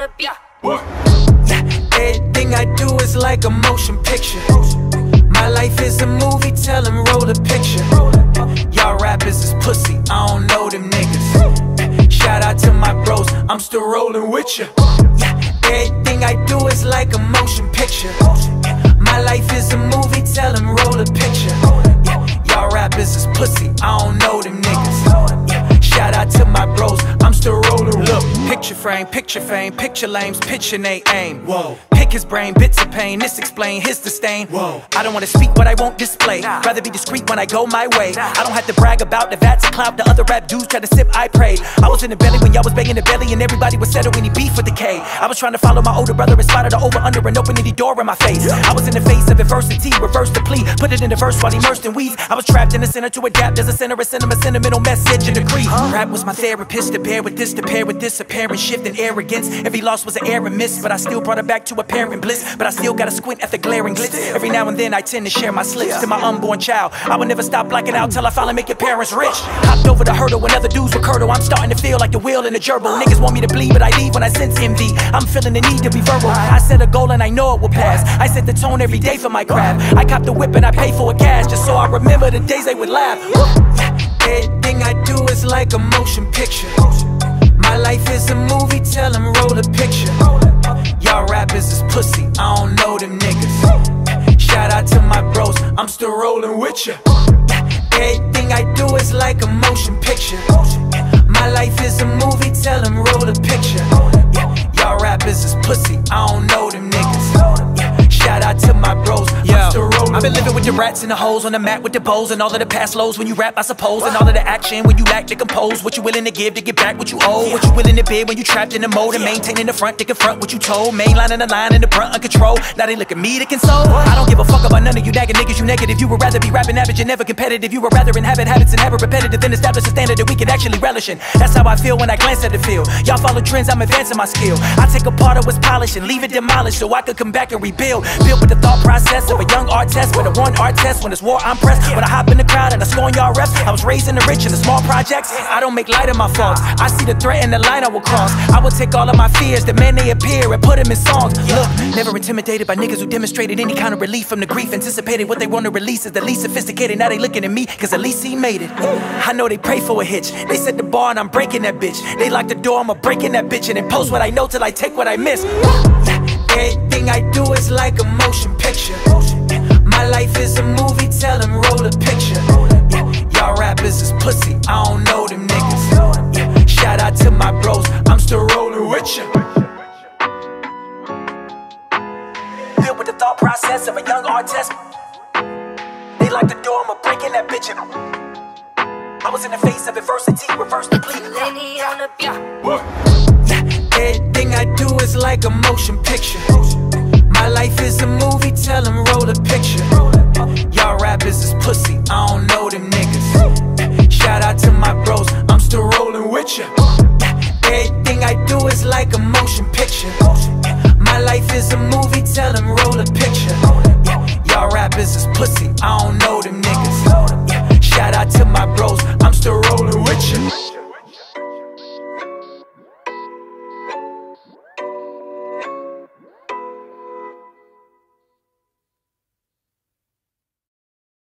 on the beat. Everything I do is like a motion picture. My life is a movie, tell them roll a picture. Y'all rappers is pussy, I don't know them niggas. Shout out to my bros, I'm still rolling with ya. Everything I do is like a motion picture. My life is a movie, tell them roll a picture. Y'all rappers is pussy, I don't know them niggas. Shout out to my bros, I'm still rolling. Look, picture frame, picture fame, picture lames, pitching they aim. Whoa. Pick his brain, bits of pain, this explain, his disdain. Whoa. I don't wanna speak what I won't display. Nah. Rather be discreet when I go my way. Nah. I don't have to brag about the vats of clout. The other rap dudes try to sip, I prayed. I was in the belly when y'all was banging the belly, and everybody was settling any beef with the K. I was trying to follow my older brother and spotted the over under and opening the door in my face. Yeah. I was in the face of adversity, reversed the plea, put it in the verse while immersed in weeds. I was trapped in the center to adapt as a center of cinema, sentimental message and decree. Rap was my therapist to bear with this, to pair with this, apparent shift and arrogance. Every loss was an error and miss, but I still brought it back to a parent bliss. But I still gotta squint at the glaring glitz. Every now and then I tend to share my slips to my unborn child. I will never stop blacking out till I finally make your parents rich. Hopped over the hurdle when other dudes were curdled. I'm starting to feel like the wheel in a gerbil. Niggas want me to bleed but I leave when I sense envy. I'm feeling the need to be verbal. I set a goal and I know it will pass. I set the tone every day for my craft. I cop the whip and I pay for it cash, just so I remember the days they would laugh. Everything I do is like a motion picture. My life is a movie, tell them roll a picture. Y'all rappers is pussy, I don't know them niggas. Shout out to my bros, I'm still rolling with ya. Everything I do is like a motion picture. My life is a movie, tell them roll a picture. Y'all rappers is pussy, I don't know them niggas. Shout out to my bros, I'm still rolling. I've been living with the rats and the hoes, on the mat with the bows, and all of the past lows when you rap, I suppose, and all of the action when you lack to compose. What you willing to give to get back what you owe? What you willing to bid when you trapped in the mode and maintaining the front to confront what you told? Mainlining the line in the brunt uncontrolled. Now they look at me to console. I don't give a fuck about none of you nagging niggas, you negative. You would rather be rapping average and never competitive. You would rather inhabit habits and never repetitive than establish a standard that we could actually relish in. That's how I feel when I glance at the field. Y'all follow trends, I'm advancing my skill. I take apart what's polished and leave it demolished so I could come back and rebuild. Built with the thought process of a young artist. With a one art test, when it's war I'm pressed. When I hop in the crowd and I scorn y'all reps. I was raised in the rich and the small projects. I don't make light of my faults. I see the threat and the line I will cross. I will take all of my fears, the man they appear, and put them in songs. Look, never intimidated by niggas who demonstrated any kind of relief from the grief. Anticipated what they want to release is the least sophisticated. Now they looking at me, cause at least he made it. I know they pray for a hitch. They set the bar and I'm breaking that bitch. They lock the door, I'ma break in that bitch. And then post what I know till I take what I miss. Everything I do is like a motion picture. My life is a movie, tell them roll a picture. Y'all rappers is pussy, I don't know them niggas. Shout out to my bros, I'm still rolling with ya. Built with the thought process of a young artist. They locked the door, I'ma break in that bitch. I was in the face of adversity, reversed the plea. Lady on the beat. Everything I do is like a motion picture. My life is a movie, tell them roll a picture. Y'all rappers is pussy, I don't know them niggas. Shout out to my bros, I'm still rolling with ya. Everything I do is like a motion picture. My life is a movie, tell them roll a picture.